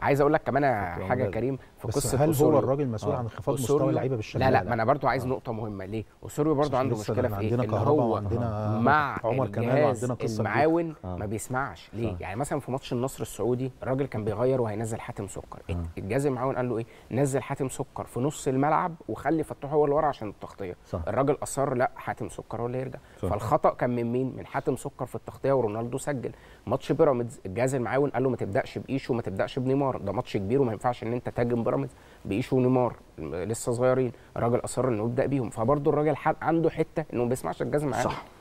عايز اقول لك كمان حاجه يا كريم في قصه هل هو الراجل مسؤول عن انخفاض مستوى اللعيبه بالشكل ده؟ لا ما انا برضو عايز نقطه مهمه. ليه أوسوريو برضو عنده مشكله في ايه؟ ان هو مع عمر كمال وعندنا قصه المعاون ما بيسمعش ليه؟ يعني مثلا في ماتش النصر السعودي الراجل كان بيغير وهينزل حاتم سكر، الجهاز المعاون قال له ايه؟ نزل حاتم سكر في نص الملعب وخلي فتوح هو اللي ورا عشان التغطيه. الراجل اصر لا حاتم سكر هو اللي يرجع، فالخطا كان من مين؟ من حاتم سكر في التغطيه ورونالدو سجل. ماتش بيراميدز الجهاز المعاون قال له ما تبداش بايشو وما تبداش بنيمار، ده ماتش كبير وما ينفعش ان انت تهاجم بيراميدز بايشو ونيمار لسه صغيرين، الراجل اصر انه يبدا بيهم. فبرضه الراجل عنده حته انه ما بيسمعش الجزم معاه. صح